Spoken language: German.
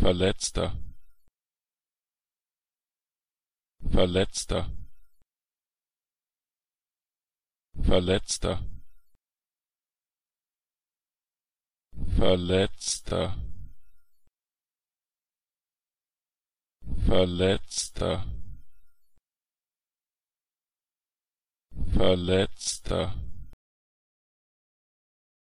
Verletzter, Verletzter, Verletzter, Verletzter, Verletzter, Verletzter.